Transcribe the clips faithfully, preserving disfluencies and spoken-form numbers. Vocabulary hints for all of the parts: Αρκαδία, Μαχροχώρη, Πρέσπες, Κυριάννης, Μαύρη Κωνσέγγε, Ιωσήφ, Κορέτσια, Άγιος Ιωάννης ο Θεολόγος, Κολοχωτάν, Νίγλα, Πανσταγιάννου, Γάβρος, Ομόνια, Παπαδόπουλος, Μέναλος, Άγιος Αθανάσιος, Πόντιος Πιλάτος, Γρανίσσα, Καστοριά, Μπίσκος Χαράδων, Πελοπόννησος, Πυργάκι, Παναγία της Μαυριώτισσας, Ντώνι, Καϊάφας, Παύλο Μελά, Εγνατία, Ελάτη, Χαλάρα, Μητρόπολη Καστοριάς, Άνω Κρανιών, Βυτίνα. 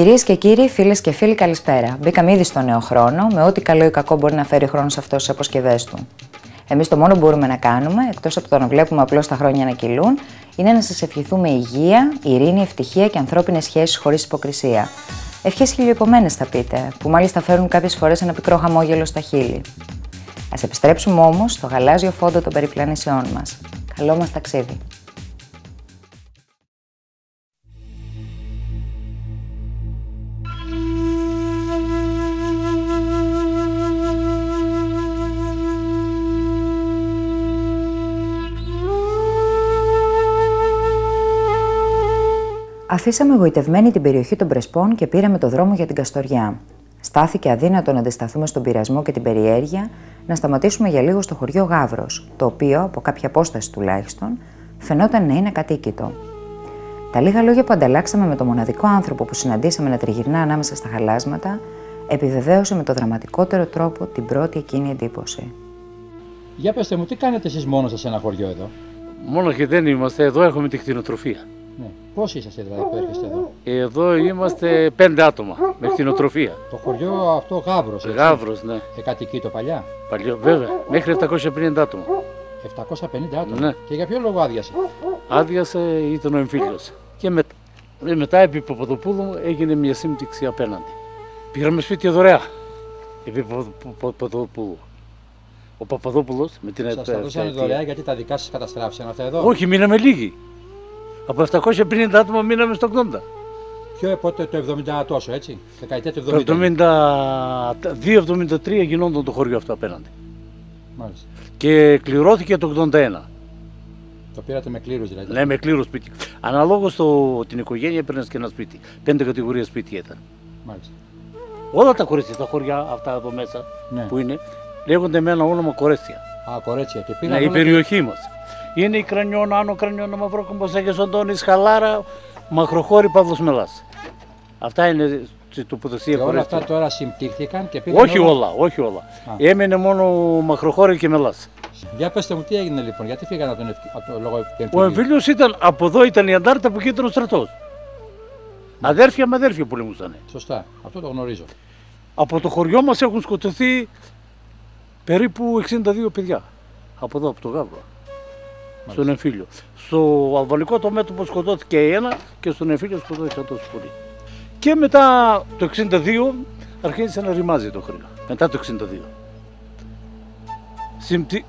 Κυρίες και κύριοι, φίλες και φίλοι, καλησπέρα. Μπήκαμε ήδη στο νέο χρόνο, με ό,τι καλό ή κακό μπορεί να φέρει ο χρόνος αυτός στις αποσκευές του. Εμείς το μόνο που μπορούμε να κάνουμε, εκτός από το να βλέπουμε απλώς τα χρόνια να κυλούν, είναι να σας ευχηθούμε υγεία, ειρήνη, ευτυχία και ανθρώπινες σχέσεις χωρίς υποκρισία. Ευχές χιλιοϊπωμένες θα πείτε, που μάλιστα φέρουν κάποιες φορές ένα πικρό χαμόγελο στα χείλη. Ας επιστρέψουμε όμως στο γαλάζιο φόντο των περιπλανήσεών μας. Καλό μας ταξίδι. Αφήσαμε γοητευμένη την περιοχή των Πρεσπών και πήραμε το δρόμο για την Καστοριά. Στάθηκε αδύνατο να αντισταθούμε στον πειρασμό και την περιέργεια, να σταματήσουμε για λίγο στο χωριό Γάβρος, το οποίο, από κάποια απόσταση τουλάχιστον, φαινόταν να είναι ακατοίκητο. Τα λίγα λόγια που ανταλλάξαμε με τον μοναδικό άνθρωπο που συναντήσαμε να τριγυρνά ανάμεσα στα χαλάσματα, επιβεβαίωσε με το δραματικότερο τρόπο την πρώτη εκείνη εντύπωση. Για πετε μου, τι κάνετε εσείς μόνος σας σε ένα χωριό εδώ? Μόνο και δεν είμαστε, εδώ έχουμε τη κτηνοτροφία. Ναι. Πώς είσαστε δηλαδή που έρχεστε εδώ? Εδώ είμαστε πέντε άτομα με κτηνοτροφία. Το χωριό αυτό Γάβρος. Έτσι. Γάβρος, ναι. Εκατοικεί το παλιά. Παλιό, βέβαια. Μέχρι επτακόσια πενήντα άτομα. επτακόσια πενήντα άτομα. Ναι. Και για ποιο λόγο άδειασε? Άδειασε ήταν ο εμφύλιος. Και μετά, μετά επί Παπαδοπούλου έγινε μια σύμπτυξη απέναντι. Πήραμε σπίτι δωρεά. Επί Παπαδοπούλου. Ο Παπαδόπουλος με την εταιρεία. Σας τα δώσανε δωρεά γιατί τα δικά σας καταστράφησαν αυτά εδώ? Όχι, μείναμε λίγοι. Από επτακόσια πενήντα άτομα μείναμε στο ογδόντα. Ποιο πότε το εβδομήντα τόσο, έτσι, δεκαετία του εβδομήντα. Το εβδομήντα δύο εβδομήντα τρία γινόταν το χωριό αυτό απέναντι. Μάλιστα. Και κληρώθηκε το ογδόντα ένα. Το πήρατε με κλήρους δηλαδή? Ναι, με κλήρους σπίτι. Αναλόγως το, την οικογένεια έπαιρνε και ένα σπίτι. Πέντε κατηγορίες σπίτι ήταν. Μάλιστα. Όλα τα κορίτσια, τα χωριά αυτά εδώ μέσα, ναι, που είναι, λέγονται με ένα όνομα Κορέτσια. Α, Κορέτσια. Και ναι, η περιοχή και... μας. Είναι η Κρανιών, Άνω Κρανιών, Μαύρη Κωνσέγγε, Ντώνι, Χαλάρα, Μαχροχώρη, Παύλο Μελά. Αυτά είναι η τοποθεσία που όλα αυτά τώρα συμπτύχθηκαν και πήγαν. Όχι όλα, όλα όχι όλα. Α. Έμενε μόνο Μαχροχώρη και Μελά. Για πετε μου, τι έγινε λοιπόν, γιατί φύγανε από τον λόγο του? Ο εμφύλιος ήταν από εδώ, ήταν η αντάρτα που ήταν ο στρατός. Αδέρφια με αδέρφια πολεμούσαν. Σωστά, αυτό το γνωρίζω. Από το χωριό μας έχουν σκοτωθεί περίπου εξήντα δύο παιδιά. Από εδώ, από το Γάβρο. Στον εμφύλιο. Στο αλβανικό το μέτωπο σκοτώθηκε ένα και στον εμφύλιο σκοτώθηκε τόσο πολύ. Και μετά το εξήντα δύο αρχίζει να ρημάζει το χωριό. Μετά το εξήντα δύο. Συμπτι...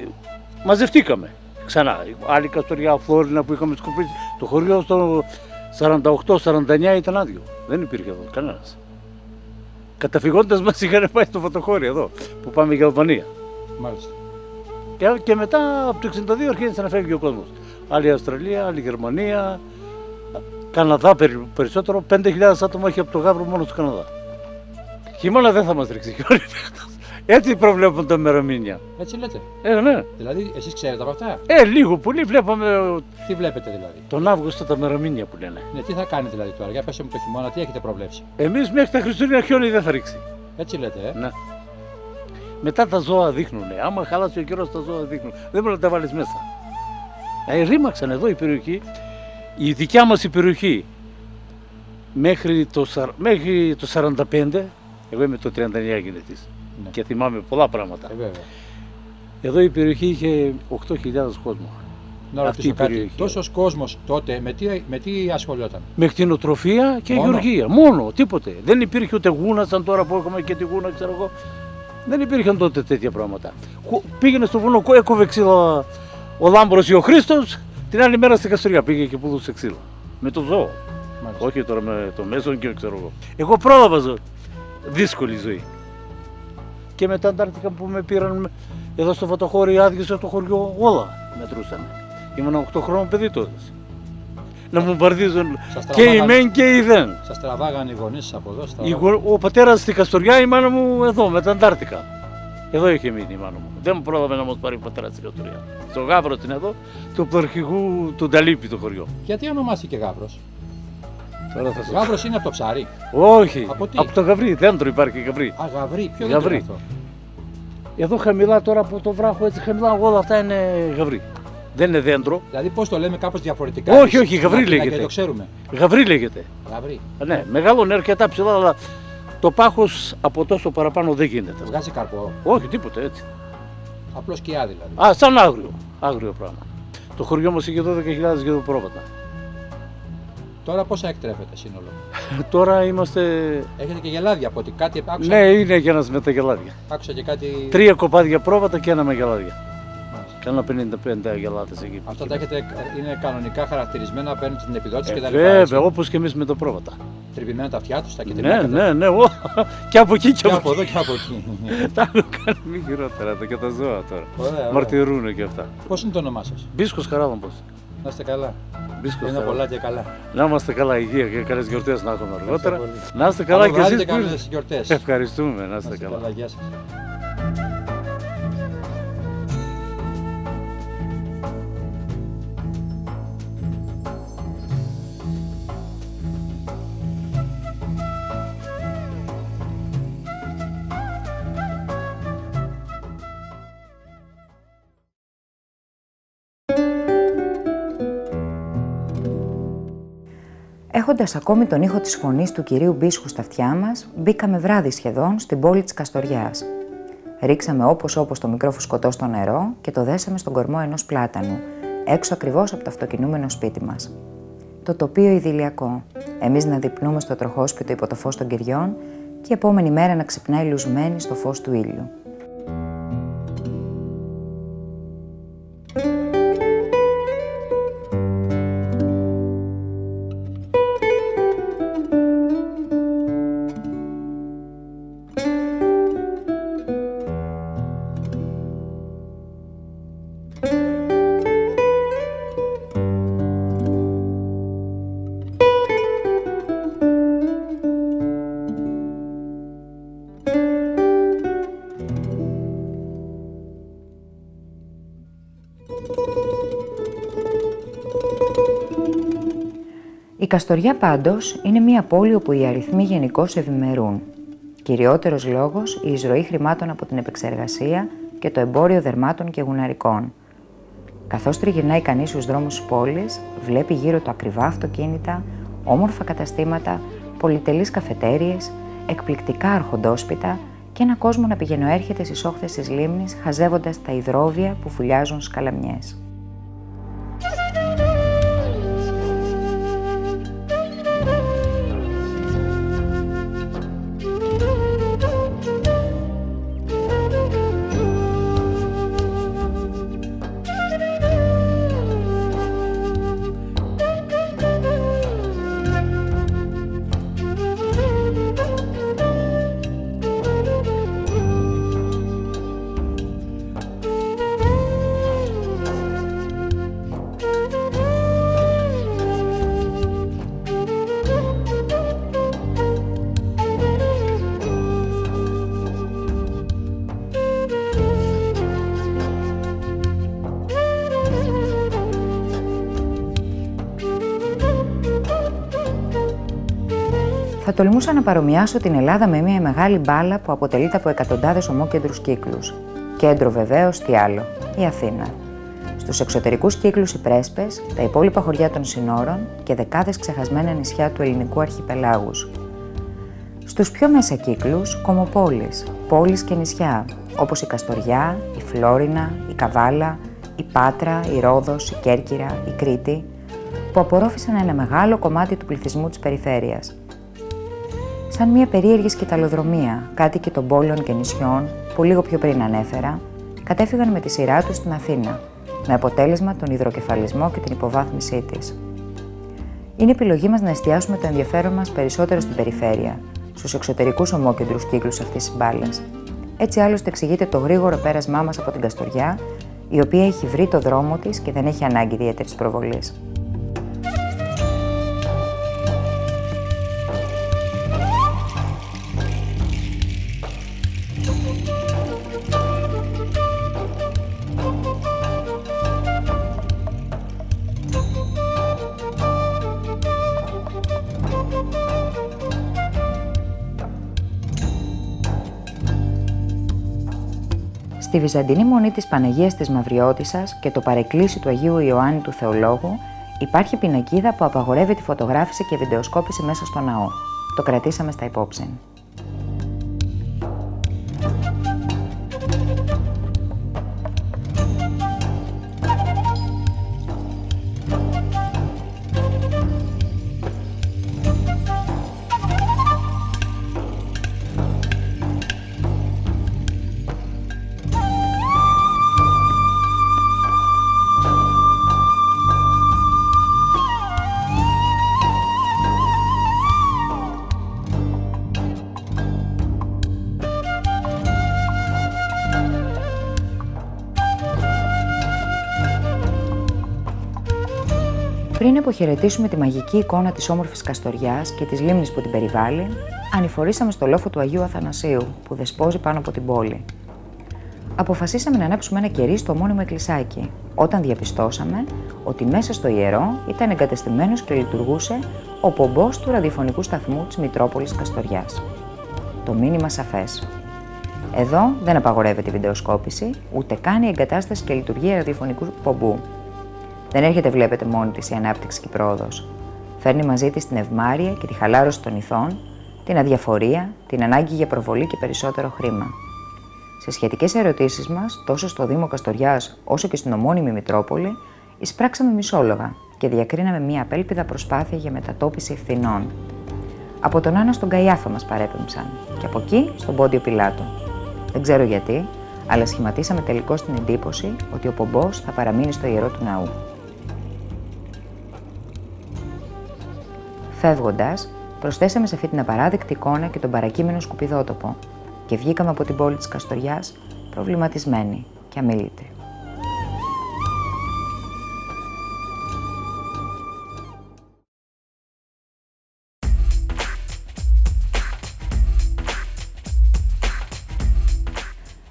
Μαζευτήκαμε ξανά. Άλλη Καστοριά, Φλόρινα που είχαμε σκοπίσει. Το χωριό στο σαράντα οκτώ σαράντα εννιά ήταν άδειο. Δεν υπήρχε εδώ κανένας. Καταφυγώντας μας είχαν πάει στο Φωτοχώρι εδώ που πάμε για Αλβανία. Μάλιστα. Και μετά από το εξήντα δύο αρχίζει να φεύγει ο κόσμος. Άλλη Αυστραλία, άλλη Γερμανία, Καναδά περισσότερο. πέντε χιλιάδες άτομα έχει από το Γάβρο μόνο στο Καναδά. Χειμώνα δεν θα μας ρίξει κιόλας. Έτσι προβλέπουν τα ημερομήνια. Έτσι λέτε. Ε, ναι. Δηλαδή, εσείς ξέρετε από αυτά? Ε, λίγο πολύ βλέπαμε. Τι βλέπετε δηλαδή? Τον Αύγουστο τα ημερομήνια που λένε. Ναι, τι θα κάνετε δηλαδή τώρα? Για πέστε μου το χειμώνα, τι έχετε προβλέψει? Εμείς μέχρι τα Χριστούγεννα χιόνι δεν θα ρίξει. Έτσι λέτε, ε. Ναι. Μετά τα ζώα δείχνουνε. Άμα χαλάσει ο καιρός, τα ζώα δείχνουν. Δεν μπορεί να τα βάλεις μέσα. Ε, ρήμαξαν εδώ η περιοχή, η δικιά μας η περιοχή. Μέχρι το, μέχρι το σαράντα πέντε, εγώ είμαι το τριάντα εννιά γεννητής, ναι, και θυμάμαι πολλά πράγματα. Ε, εδώ η περιοχή είχε οκτώ χιλιάδες κόσμο. Να ρωτήσω κάτι. Τόσος κόσμος τότε με τι, με τι ασχολιόταν? Με κτηνοτροφία και μόνο γεωργία. Μόνο, τίποτε. Δεν υπήρχε ούτε γούνα σαν τώρα που έχουμε και τη γούνα, ξέρω εγώ. Δεν υπήρχαν τότε τέτοια πράγματα. Πήγαινε στο βουνό, έκοβε ξύλα ο Λάμπρος ή ο Χρήστος, την άλλη μέρα στην Καστοριά πήγε και πουλούσε ξύλα. Με το ζώο. Μάλιστα. Όχι τώρα με το μέσον και ξέρω εγώ. Εγώ πρόλαβα ζω. Δύσκολη ζωή. Και μετά αντάρτηκα που με πήραν εδώ στο Φωτοχώρι, άδειασε το χωριό, όλα μετρούσαν. Ήμουν οκτώ χρόνων παιδί τότε. Να βομβαρδίζουν και οι μεν και οι δεν. Σας τραβάγανε οι γονείς από εδώ? Στα... Ο πατέρας στην Καστοριά, η μάνα μου εδώ, με τα Αντάρτικα. Εδώ είχε μείνει η μάνα μου. Δεν μου πρόλαβε να μας πάρει ο πατέρας στην Καστοριά. Στο Γάβρο την εδώ, του πτωχηγού του Νταλίπη το χωριό. Γιατί ονομάστηκε Γάβρος? Τώρα θα σας... Γάβρος είναι από το ψάρι? Όχι, από, από το γαβρί. Δέντρο υπάρχει γαβρί. Α, γαβρί, ποιο γαβρί είναι αυτό? Εδώ χαμηλά τώρα από το βράχο, έτσι χαμηλά όλα αυτά είναι γαβρί. Δεν είναι δέντρο. Δηλαδή, πώς το λέμε, κάπως διαφορετικά. Όχι, όχι, γαβρί λέγεται. Και το ξέρουμε. Γαβρί λέγεται. Γαβρί. Ναι, μεγάλο είναι αρκετά ψηλά, αλλά το πάχος από τόσο παραπάνω δεν γίνεται. Βγάζει καρπό. Όχι, τίποτα έτσι. Απλώς σκιά δηλαδή. Α, σαν άγριο. Άγριο πράγμα. Το χωριό μας είχε δώδεκα χιλιάδες γύρω πρόβατα. Τώρα πόσα εκτρέφεται σύνολο? Τώρα είμαστε. Έχετε και γελάδια από ότι κάτι άκουσα. Ναι, είναι για να με τα γελάδια. Άκουσα και κάτι. Τρία κοπάδια πρόβατα και ένα με γελάδια. Κάνα πενήντα πέντε γελάδες εκεί. Αυτά τα έχετε, είναι κανονικά χαρακτηρισμένα, παίρνουν την επιδότηση ε, και τα λοιπά. Βέβαια, όπως και εμείς με τα πρόβατα. Τρυπημένα τα αυτιά τους, τα κεντρικά. Ναι, ναι, ναι, ό, και από εκεί και, και από εδώ και από εκεί. Τα άλλο κάνει χειρότερα, τα και τα ζώα τώρα. Ωραία, μαρτυρούνε και αυτά. Πώς είναι το όνομά σας? Μπίσκος Χαράδων. Πώς? Να είστε καλά. Μπίσκος είναι πολλά και καλά. Να είμαστε καλά, υγεία και καλές γιορτές να έχουμε αργότερα. Να είστε καλά και εσείς. Ευχαριστούμε, να είστε καλά. Έχοντας ακόμη τον ήχο της φωνής του κυρίου Μπίσκου στα αυτιά μας, μπήκαμε βράδυ σχεδόν στην πόλη της Καστοριάς. Ρίξαμε όπως όπως το μικρό φουσκωτό στο νερό και το δέσαμε στον κορμό ενός πλάτανου, έξω ακριβώς από το αυτοκινούμενο σπίτι μας. Το τοπίο ιδηλιακό, εμείς να διπνούμε στο τροχόσπιτο υπό το φως των κεριών και η επόμενη μέρα να ξυπνάει λουσμένη στο φως του ήλιου. Η Καστοριά πάντως είναι μια πόλη όπου οι αριθμοί γενικώς ευημερούν. Κυριότερος λόγος η εισρωή χρημάτων από την επεξεργασία και το εμπόριο δερμάτων και γουναρικών. Καθώς τριγυρνάει κανείς στους δρόμους της πόλης, βλέπει γύρω του ακριβά αυτοκίνητα, όμορφα καταστήματα, πολυτελείς καφετέριες, εκπληκτικά αρχοντόσπιτα και ένα κόσμο να πηγαινοέρχεται στις όχθες της λίμνης χαζεύοντας τα υδρόβια που φουλιάζουν σκαλαμιές. Θα τολμούσα να παρομοιάσω την Ελλάδα με μια μεγάλη μπάλα που αποτελείται από εκατοντάδες ομόκεντρους κύκλους. Κέντρο βεβαίως, τι άλλο, η Αθήνα. Στους εξωτερικούς κύκλους οι Πρέσπες, τα υπόλοιπα χωριά των συνόρων και δεκάδες ξεχασμένα νησιά του ελληνικού αρχιπελάγους. Στους πιο μέσα κύκλους, κομοπόλεις, πόλεις και νησιά, όπως η Καστοριά, η Φλόρινα, η Καβάλα, η Πάτρα, η Ρόδος, η Κέρκυρα, η Κρήτη, που απορρόφησαν ένα μεγάλο κομμάτι του πληθυσμού της περιφέρειας. Σαν μια περίεργη σκυταλοδρομία, κάτοικοι των πόλεων και νησιών, που λίγο πιο πριν ανέφερα, κατέφυγαν με τη σειρά τους στην Αθήνα, με αποτέλεσμα τον υδροκεφαλισμό και την υποβάθμισή της. Είναι επιλογή μας να εστιάσουμε το ενδιαφέρον μας περισσότερο στην περιφέρεια, στους εξωτερικούς ομόκεντρους κύκλους αυτής της μπάλας. Έτσι άλλωστε εξηγείται το γρήγορο πέρασμά μας από την Καστοριά, η οποία έχει βρει το δρόμο της και δεν έχει ανάγκη ιδιαίτερης προβολής. στη Βυζαντινή Μονή της Παναγίας της Μαυριώτισσας και το παρεκκλήσι του Αγίου Ιωάννη του Θεολόγου υπάρχει πινακίδα που απαγορεύει τη φωτογράφηση και βιντεοσκόπηση μέσα στο ναό. Το κρατήσαμε στα υπόψη. Πριν αποχαιρετήσουμε τη μαγική εικόνα της όμορφης Καστοριάς και της λίμνης που την περιβάλλει, ανηφορήσαμε στο λόφο του Αγίου Αθανασίου, που δεσπόζει πάνω από την πόλη. Αποφασίσαμε να ανάψουμε ένα κερί στο μόνιμο εκκλησάκι, όταν διαπιστώσαμε ότι μέσα στο ιερό ήταν εγκατεστημένος και λειτουργούσε ο πομπός του ραδιοφωνικού σταθμού της Μητρόπολης Καστοριάς. Το μήνυμα σαφές. Εδώ δεν απαγορεύεται η βιντεοσκόπηση, ούτε καν η εγκατάσταση και λειτουργία ραδιοφωνικού πομπού. Δεν έρχεται, βλέπετε, μόνη της η ανάπτυξη και η πρόοδος. Φέρνει μαζί της την ευμάρεια και τη χαλάρωση των ηθών, την αδιαφορία, την ανάγκη για προβολή και περισσότερο χρήμα. Σε σχετικές ερωτήσεις μας, τόσο στο Δήμο Καστοριάς όσο και στην ομώνυμη Μητρόπολη, εισπράξαμε μισόλογα και διακρίναμε μια απέλπιδα προσπάθεια για μετατόπιση ευθυνών. Από τον Άννα στον Καϊάφα μας παρέπεμψαν και από εκεί στον Πόντιο Πιλάτο. Δεν ξέρω γιατί, αλλά σχηματίσαμε τελικώς την εντύπωση ότι ο πομπός θα παραμείνει στο ιερό του ναού. Φεύγοντας, προσθέσαμε σε αυτή την απαράδεκτη εικόνα και τον παρακείμενο σκουπιδότοπο και βγήκαμε από την πόλη της Καστοριάς προβληματισμένοι και αμίλητοι.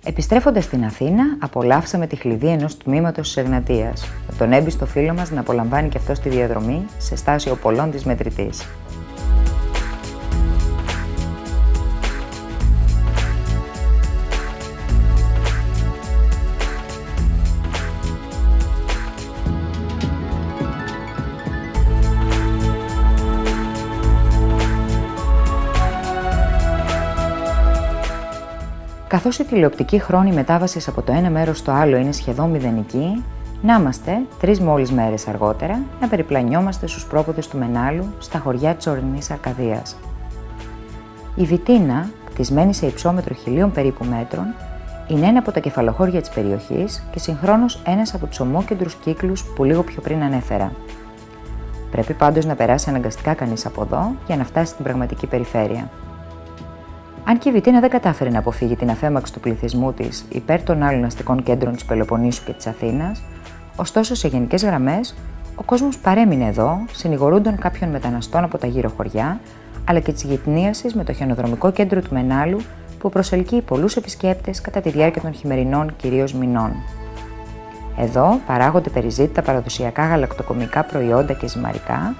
Επιστρέφοντας στην Αθήνα, απολαύσαμε τη χλιδή ενός τμήματος της Εγνατίας, με τον έμπιστο φίλο μας να απολαμβάνει και αυτό στη διαδρομή, σε στάσιο πολλών της μετρητής. Καθώς η τηλεοπτική χρόνη μετάβασης από το ένα μέρος στο άλλο είναι σχεδόν μηδενική, να είμαστε, τρεις μόλις μέρες αργότερα, να περιπλανιόμαστε στους πρόποδες του Μενάλου, στα χωριά της ορεινής Αρκαδίας. Η Βυτίνα, κτισμένη σε υψόμετρο χιλίων περίπου μέτρων, είναι ένα από τα κεφαλοχώρια της περιοχής και συγχρόνως ένας από τους ομόκεντρους κύκλους που λίγο πιο πριν ανέφερα. Πρέπει πάντως να περάσει αναγκαστικά κανείς από εδώ για να φτάσει στην πραγματική περιφέρεια. Αν και η Βυτίνα δεν κατάφερε να αποφύγει την αφέμαξη του πληθυσμού της υπέρ των άλλων αστικών κέντρων της Πελοποννήσου και της Αθήνας, ωστόσο σε γενικές γραμμές ο κόσμος παρέμεινε εδώ, συνηγορούντων κάποιων μεταναστών από τα γύρω χωριά, αλλά και της γειτνίασης με το χιονοδρομικό κέντρο του Μενάλου που προσελκύει πολλούς επισκέπτες κατά τη διάρκεια των χειμερινών κυρίως μηνών. Εδώ παράγονται περιζήτητα παραδοσιακά γαλακτοκομικά προϊόντα και ζυμαρικά,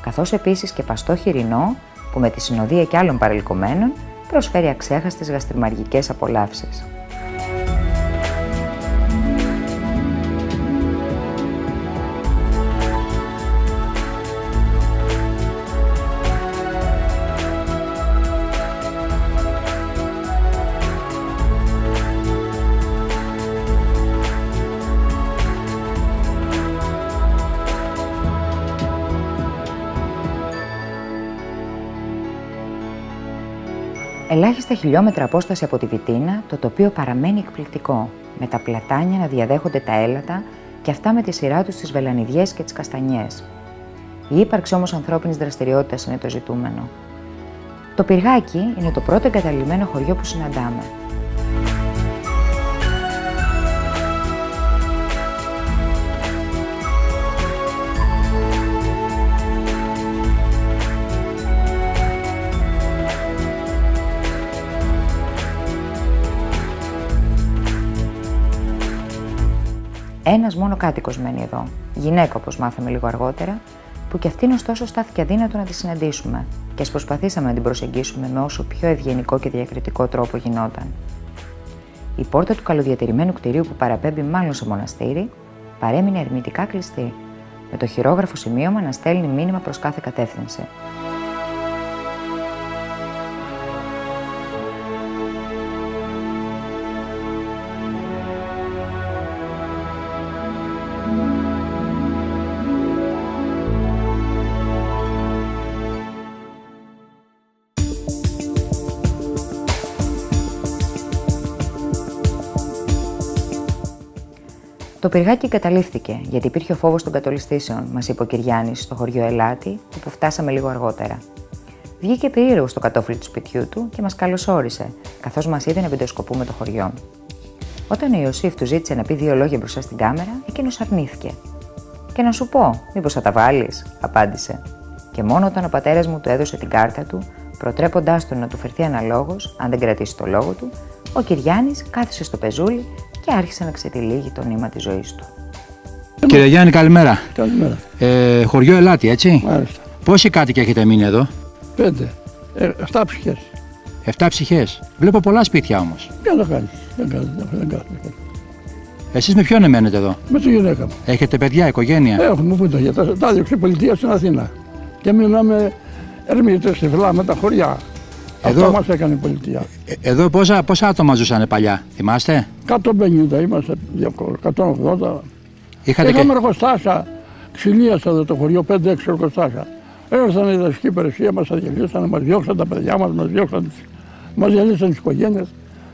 καθώς επίσης και παστό χοιρινό που με τη συνοδεία και άλλων παρελκωμένων προσφέρει αξέχαστες γαστριμαργικές απολαύσεις. Ελάχιστα χιλιόμετρα απόσταση από τη Βυτίνα, το τοπίο παραμένει εκπληκτικό, με τα πλατάνια να διαδέχονται τα έλατα και αυτά με τη σειρά τους τις βελανιδιές και τις καστανιές. Η ύπαρξη όμως ανθρώπινης δραστηριότητας είναι το ζητούμενο. Το Πυργάκι είναι το πρώτο εγκαταλειμμένο χωριό που συναντάμε. Ένας μόνο κάτοικος μένει εδώ, γυναίκα όπως μάθαμε λίγο αργότερα, που κι αυτήν ωστόσο στάθηκε αδύνατο να τη συναντήσουμε και ας προσπαθήσαμε να την προσεγγίσουμε με όσο πιο ευγενικό και διακριτικό τρόπο γινόταν. Η πόρτα του καλοδιατηρημένου κτηρίου που παραπέμπει μάλλον στο μοναστήρι παρέμεινε ερμητικά κλειστή, με το χειρόγραφο σημείωμα να στέλνει μήνυμα προς κάθε κατεύθυνση. Το Πυργάκι εγκαταλείφθηκε γιατί υπήρχε ο φόβος των κατολιστήσεων, μας είπε ο Κυριάννης στο χωριό Ελάτη, όπου φτάσαμε λίγο αργότερα. Βγήκε περίεργος στο κατόφλι του σπιτιού του και μας καλωσόρισε, καθώς μας είδε να βιντεοσκοπούμε το χωριό. Όταν ο Ιωσήφ του ζήτησε να πει δύο λόγια μπροστά στην κάμερα, εκείνος αρνήθηκε. «Και να σου πω, μήπως θα τα βάλεις?» απάντησε. Και μόνο όταν ο πατέρας μου του έδωσε την κάρτα του, προτρέποντάς τον να του φερθεί αναλόγως, αν δεν κρατήσει το λόγο του, ο Κυριάννης κάθισε στο πεζούλι και άρχισε να ξετυλίγει το νήμα της ζωής του. Κύριε Γιάννη, καλημέρα. Καλημέρα. Ε, χωριό Ελάτη, έτσι. Μάλιστα. Πόσοι κάτοικοι έχετε μείνει εδώ? Πέντε. Ε, εφτά ψυχές. Εφτά ψυχές. Βλέπω πολλά σπίτια όμως. Δεν το κάνει. Δεν κάνει. Δεν κάνει. Εσείς με ποιον μένετε εδώ? Με τη γυναίκα μου. Έχετε παιδιά, οικογένεια? Έχουμε πού τα Τα έδιωξε η πολιτεία στην Αθήνα. Και μιλάμε ερμηνευτές σε βλάμματα τα χωριά. Εδώ μας έκανε η πολιτεία. Εδώ πόσα, πόσα άτομα ζούσανε παλιά, θυμάστε? εκατόν πενήντα είμαστε, εκατόν ογδόντα. Είχατε Είχαμε και... εργοστάσια, ξυλίασα εδώ το χωριό, πέντε έξι εργοστάσια. Έρθανε η δασική υπηρεσία, μας αδιαλύσανε, μας διώξαν τα παιδιά μας, μας διώξαν, μας διαλύσαν τις οικογένειες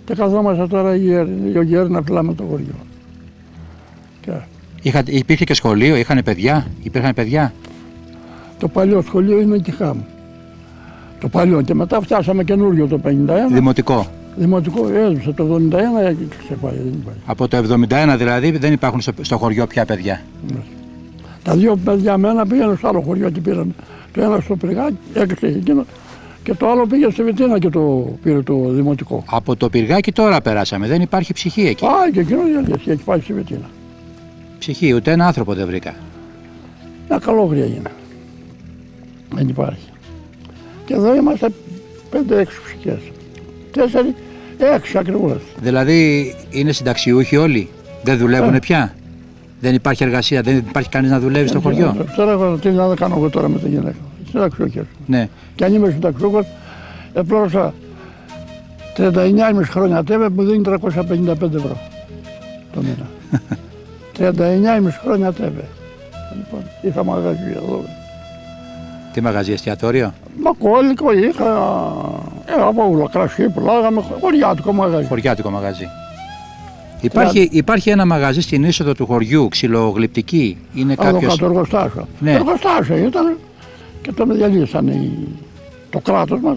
και καθόμαστε τώρα οι γέροι να φυλάμε το χωριό. Και... Είχατε, υπήρχε και σχολείο, είχαν παιδιά, υπήρχαν παιδιά? Το παλιό σχολείο είναι εκεί χάμου. Το παλιό και μετά φτάσαμε καινούριο το πενήντα ένα. Δημοτικό. Δημοτικό έσβησε το εβδομήντα ένα και ξεπάει, δεν υπάρχει. Από το εβδομήντα ένα δηλαδή δεν υπάρχουν στο, στο χωριό πια παιδιά. Ναι. Τα δύο παιδιά με ένα πήγαινε στο άλλο χωριό και πήραν. Το ένα στο Πυργάκι, έκλεισε εκείνο και το άλλο πήγε στη Βυτίνα και το πήρε το δημοτικό. Από το Πυργάκι τώρα περάσαμε, δεν υπάρχει ψυχή εκεί. Α, και εκείνο διαλύθηκε, έχει πάει στη Βυτίνα. Ψυχή, ούτε ένα άνθρωπο δεν βρήκα. Μια καλόγρια είναι. Δεν υπάρχει. Και εδώ είμαστε πέντε έξι ψυχές. Τέσσερι, έξι ακριβώς. Δηλαδή είναι συνταξιούχοι όλοι, δεν δουλεύουν ε. πια. Δεν υπάρχει εργασία, δεν υπάρχει κανείς να δουλεύει ε, στο χωριό. Τώρα τι να κάνω εγώ τώρα με τη γυναίκα. Συνταξιούχοι. Ναι. Και αν είμαι συνταξιούχος, επλώρωσα τριάντα εννιά κόμμα πέντε χρόνια τέβε που δίνει τριακόσια πενήντα πέντε ευρώ το μήνα. τριάντα εννιά κόμμα πέντε χρόνια τέβε. Λοιπόν, είχα μαγαζί εδώ. Τι μαγαζί, εστιατόριο? Μακόλικο είχα, ε, από ουλοκρασί που λέγαμε, χωριάτικο μαγαζί. Χωριάτικο μαγαζί. Υπάρχει, υπάρχει ένα μαγαζί στην είσοδο του χωριού, ξυλογλυπτική. Είναι κάποιος... το εργοστάσιο. Ναι. Εργοστάσιο ήταν και το διαλύσανε οι... το κράτος μας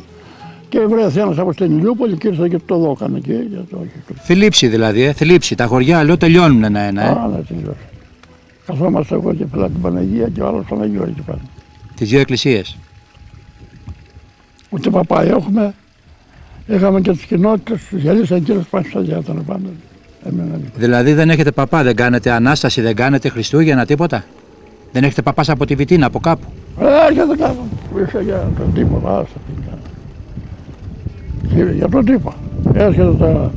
και βρέθηκε ένας από στην Ηλιούπολη και ήρθε και το δόκανε εκεί. Το... Θλίψη δηλαδή, ε, θλίψη. Τα χωριά αλλιώς τελειώνουν ένα-ένα. Ε. Α, ναι, τελειώσει. Καθόμαστε εγώ και πέρα την Παναγία και ο άλλος τον Αγίου εκεί πέρα. Τις δύο εκκλησίες. Ούτε παπάι έχουμε, είχαμε και τις κοινότητες, τους γυαλίσαν κύριος Πανσταγιάννου ήταν πάντα. Δηλαδή δεν έχετε παπά, δεν κάνετε Ανάσταση, δεν κάνετε Χριστούγεννα, τίποτα? Δεν έχετε παπάς από τη Βυτίνα, από κάπου? Έρχεται κάπου, ήρθε για τον τύπο, άσε την για τον τύπο. Έρχεται τα...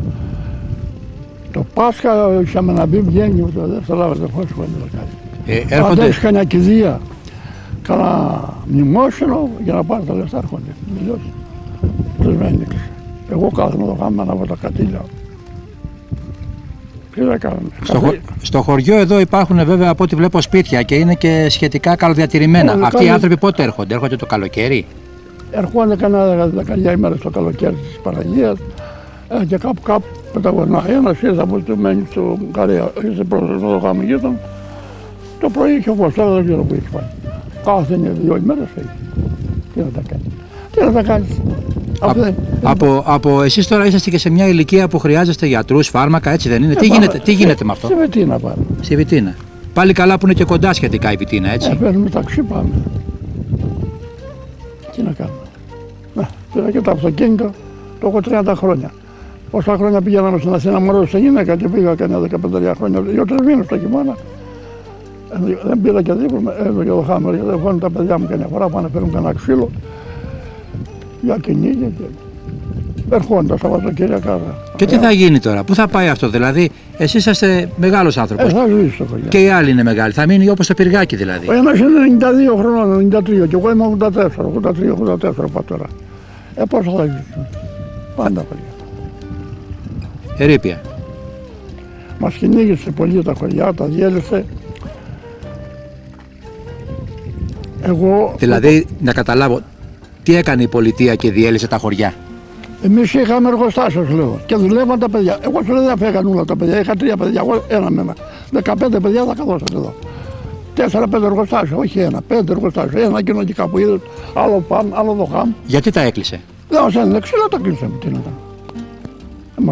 το Πάσχα, είχαμε να μπει, βγαίνει, δεν θα λάβετε χωρίς χωρίς να κάνει. Έρχονται... Κάνα μνημόσυνο για να πάρει τα λεφτά έρχονται. Μιλιώσει. Τελειώνει. Εγώ κάθομαι εδώ γάμμα να βάλω τα κατήλια. Τι θα κάνουμε. Στο, χω... στο χωριό εδώ υπάρχουν βέβαια από ό,τι βλέπω σπίτια και είναι και σχετικά καλοδιατηρημένα. Ε, Αυτοί οι άνθρωποι πότε έρχονται? Έρχονται το καλοκαίρι? Έρχονται κανένα δεκαετία ημέρα στο καλοκαίρι τη Παναγία ε, και κάπου κάπου πεταγωνά. Ένα ήρθε από το μένει στο Καρέα. Ήρθε πρόσφατα στο γάμμα γείτον. Το πρωί είχε φως, τώρα δεν ξέρω που είχε πάει. Κάθε δύο ημέρες έχει. Τι να τα κάνεις. Τι να τα κάνεις. Α, από, από, από εσείς τώρα είσαστε και σε μια ηλικία που χρειάζεστε γιατρούς, φάρμακα, έτσι δεν είναι? Ε, τι, πάμε, γίνεται, τι γίνεται σε, με αυτό? Στη Βυτίνα πάμε. Στη Βυτίνα. Πάλι καλά που είναι και κοντά σχετικά η Βυτίνα, έτσι. Ε, παίρνουμε ταξί, πάμε. Τι να κάνουμε. Να, πήρα και το αυτοκίνητο, το έχω τριάντα χρόνια. Πόσα χρόνια πήγαμε στην Αθήνα, μωρό σε γυναίκα και πήγα κανένα δεκαπέντε χρόνια, δύο τρεις μήνες το χειμώνα. Δεν πήρα και δίπλωμα, έδω και το χάμερ, γιατί δεν φώνουν τα παιδιά μου κανένα φορά, πάνε φέρουν κανένα ξύλο για κυνήγια και ερχόντας από τον κύριο Κάδα. Και τι θα γίνει τώρα, πού θα πάει αυτό, δηλαδή, εσείς είσαστε μεγάλος άνθρωπος. Ε, θα ζήσει το κολλιά. Και οι άλλοι είναι μεγάλοι, θα μείνει όπως το Πυργάκι δηλαδή. Ο ένας είναι ενενήντα δύο χρονών, ενενήντα τρία, και εγώ είμαι ογδόντα τέσσερα, ογδόντα τρία ογδόντα τέσσερα πατέρα. Ε, πώς θα ζήσουμε, πάντα κολλιά. Ερείπια. Μας κυνήγησε πολύ τα χωριά, τα διέλυσε. Εγώ... Δηλαδή, να καταλάβω, τι έκανε η πολιτεία και διέλυσε τα χωριά. Εμείς είχαμε εργοστάσιο, λέω, και δουλεύαν τα παιδιά. Εγώ σου λέω δεν φέγαν όλα τα παιδιά. Είχα τρία παιδιά, εγώ ένα με ένα. Δεκαπέντε παιδιά θα καθόσαν εδώ. Τέσσερα-πέντε εργοστάσιο, όχι ένα. Πέντε εργοστάσιο, ένα κοινωνικά που είδε, άλλο παν, άλλο δοχάμ. Γιατί τα έκλεισε. Δεν μας έδινε ξύλα, τα κλείσαμε. Τι να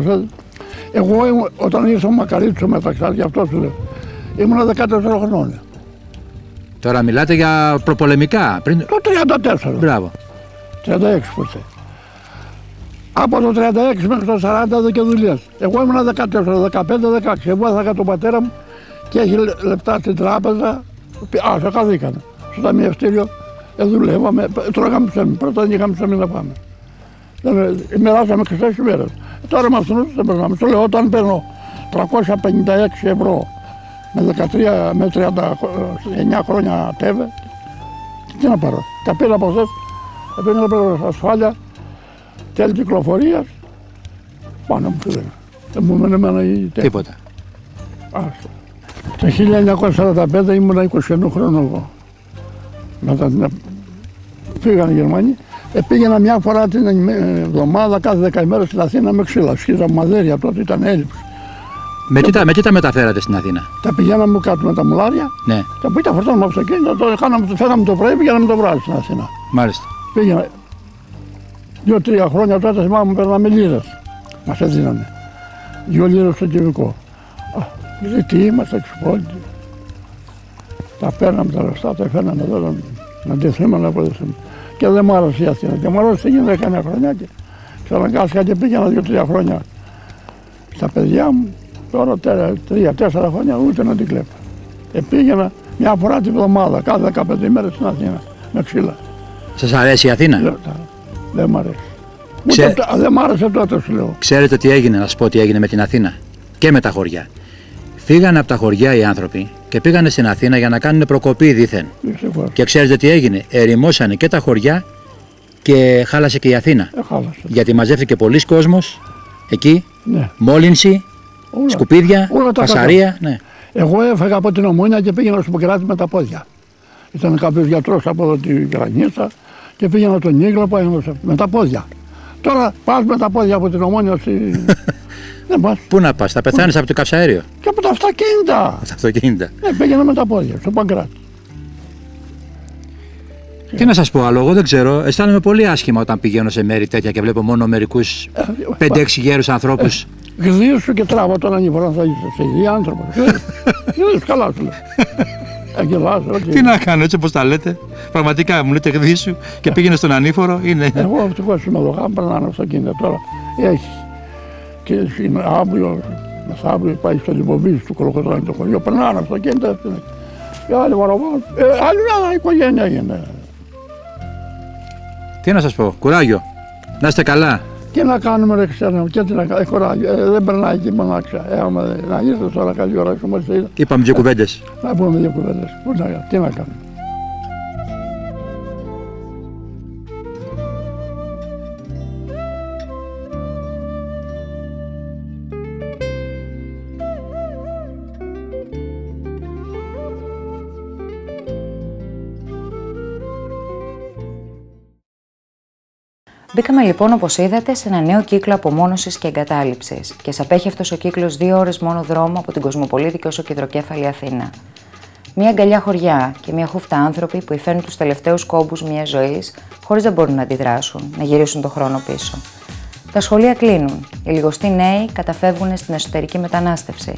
κάνω. Εγώ όταν ήρθα ο Μακαρίτσο μεταξύ, γι' αυτό σου λέω, ήμουν δεκατέσσερα χρονών. Τώρα μιλάτε για προπολεμικά, πριν... Το τριάντα τέσσερα. Μπράβο. τριάντα έξι πήρθε. Από το τριάντα έξι μέχρι το σαράντα εδώ και δουλειές. Εγώ ήμουν δεκατέσσερα, δεκαπέντε, δεκαέξι. Εγώ έδωκα τον πατέρα μου και έχει λεπτά στην τράπεζα. Α, σε καθήκανε. Στο ταμιευτήριο δουλεύαμε, τρώγαμε ψέμι. Πρώτα είχαμε ψέμι να πάμε. Μεράσαμε χρυσές ημέρες. Τώρα με αυτούς δεν περνάμε. Σου λέω, όταν παίρνω τριακόσια πενήντα έξι ευρώ με δεκατρία με τριάντα εννιά χρόνια τέβε, τι να πάρω. Τα πήρα από αυτές, επειδή να παίρνω ασφάλεια, τέλη κυκλοφορίας, πάνω μου πήρε. Δεν μου έμενε εμένα η τέβη. Τίποτα. Άστα. Το χίλια εννιακόσια σαράντα πέντε ήμουν είκοσι ενός χρόνου εγώ. Μετά φύγανε οι Γερμανοί. Ε, πήγαινα μια φορά την εβδομάδα, κάθε δέκα ημέρες στην Αθήνα με ξύλα. Σχίζαμε μαδέρια, τότε ήταν έλλειψη. Με τι τα, με τα μεταφέρατε στην Αθήνα. Τα πηγαίναμε κάτω με τα μουλάρια. Ναι. Και που τα φορτώναμε από το κίνητο, το χάναμε, το φέραμε το πρωί, πηγαίναμε το βράδυ στην Αθήνα. Μάλιστα. Πήγαινα δύο-τρία χρόνια τότε, θυμάμαι, μου παίρναμε λίρες. Μας έδινανε. Δύο λίρες στο κυβικό. Α, τι είμαστε εξυπόλοιτοι. Τα παίρναμε τα λεφτά, τα φέρναμε εδώ να ντυθούμε, να αποδεθούμε. Και δεν μου άρεσε η Αθήνα. Και μου άρεσε η γυναίκα κανένα χρονιά και ξαναγκάστηκα και πήγαινα δύο-τρία χρόνια στα παιδιά μου. Τώρα τρία-τέσσερα χρόνια ούτε να την κλέπα. Ε, πήγαινα μια φορά την εβδομάδα, κάθε δεκαπέντε ημέρες στην Αθήνα με ξύλα. Σας αρέσει η Αθήνα? Δεν, δεν μ' αρέσει. Ξε... Ούτε, δεν μ' άρεσε τότε σου λέω. Ξέρετε τι έγινε, να σας πω τι έγινε με την Αθήνα και με τα χωριά. Φύγανε από τα χωριά οι άνθρωποι και πήγανε στην Αθήνα για να κάνουν προκοπή δήθεν. Και ξέρετε τι έγινε, ερημώσανε και τα χωριά και χάλασε και η Αθήνα. Ε, χάλασε. Γιατί μαζεύτηκε πολλής κόσμος εκεί, ναι. Μόλυνση. Όλα, σκουπίδια, όλα τα πασαρία, ναι. Εγώ έφεγα από την Ομόνια και πήγαινα στο Παγκράτι με τα πόδια. Ήταν κάποιος γιατρός από εδώ τη Γρανίσσα και πήγαινα τον Νίγλα με τα πόδια. Τώρα πας με τα πόδια από την Ομόνια στη... Δεν πας. Πού να πας, θα πεθάνεις από το καυσαέριο. Και από τα αυτοκίνητα. Τα αυτοκίνητα. Ναι, πήγαινα με τα πόδια στο Παγκράτι. Τι να σας πω άλλο, εγώ δεν ξέρω. Αισθάνομαι πολύ άσχημα όταν πηγαίνω σε μέρη τέτοια και βλέπω μόνο μερικούς πέντε έξι γέρους ανθρώπους. Γδύσου και τράβα τον ανήφορα θα είσαι σε υγεία άνθρωπο. Γδύσου, καλά σου λέω. Τι να κάνω, έτσι όπως τα λέτε. Πραγματικά μου λέτε γδύσου και πήγαινε στον ανήφορο. Εγώ ευτυχώς είμαι εδώ, έπαιρνα ένα αυτοκίνητο τώρα. Έχει. Και αύριο, μεθαύριο πάει στο Λιμποβίζι του Κολοχωτάν το χωριό. Περνά ένα αυτοκίνητο. Άλλη μια οικογένεια έγινε. Τι να σας πω, κουράγιο, να είστε καλά. Τι να κάνουμε ρε Χριστιανό, και τι να κάνουμε, κουράγιο, ε, δεν περνάει και μονάξα. Ε, άμα δε, να είστε τώρα καλή ώρα, μόλις είδα. Είπαμε δύο κουβέντες. Ε, να πούμε δύο κουβέντες, να, τι να κάνουμε. Μπήκαμε λοιπόν, όπως είδατε, σε ένα νέο κύκλο απομόνωσης και εγκατάλειψης και σαπέχει αυτός ο κύκλος δύο ώρες μόνο δρόμο από την κοσμοπολίτικη όσο κεντροκέφαλη Αθήνα. Μία αγκαλιά χωριά και μία χούφτα άνθρωποι που υφαίνουν τους τελευταίους κόμπους μιας ζωής, χωρίς να μπορούν να αντιδράσουν, να γυρίσουν τον χρόνο πίσω. Τα σχολεία κλείνουν, οι λιγοστοί νέοι καταφεύγουν στην εσωτερική μετανάστευση.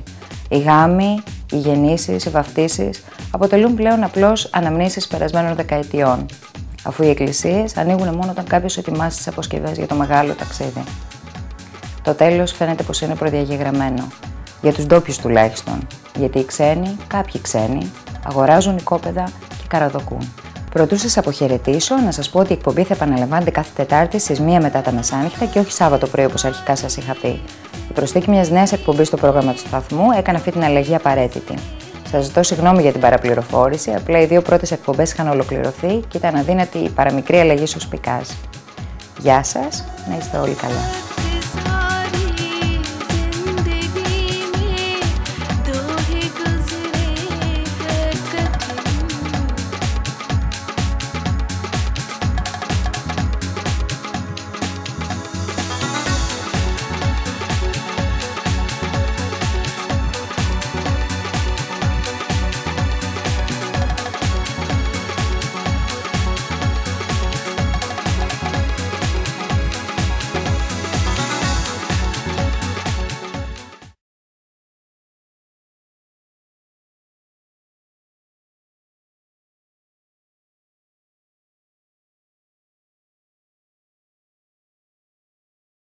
Οι γάμοι, οι γεννήσεις, οι βαφτίσεις αποτελούν πλέον απλώς αναμνήσεις περασμένων δεκαετιών. Αφού οι εκκλησίες ανοίγουν μόνο όταν κάποιος ετοιμάσει τις αποσκευές για το μεγάλο ταξίδι. Το τέλος φαίνεται πως είναι προδιαγεγραμμένο. Για τους ντόπιους τουλάχιστον. Γιατί οι ξένοι, κάποιοι ξένοι, αγοράζουν οικόπεδα και καραδοκούν. Προτού σας αποχαιρετήσω, να σας πω ότι η εκπομπή θα επαναλαμβάνεται κάθε Τετάρτη στις μία μετά τα μεσάνυχτα και όχι Σάββατο πρωί όπως αρχικά σας είχα πει. Η προσθήκη μιας νέας εκπομπής στο πρόγραμμα του σταθμού έκανε αυτή την αλλαγή απαραίτητη. Σας ζητώ συγγνώμη για την παραπληροφόρηση, απλά οι δύο πρώτες εκπομπές είχαν ολοκληρωθεί και ήταν αδύνατη η παραμικρή αλλαγή στο σπικάζ. Γεια σας, να είστε όλοι καλά.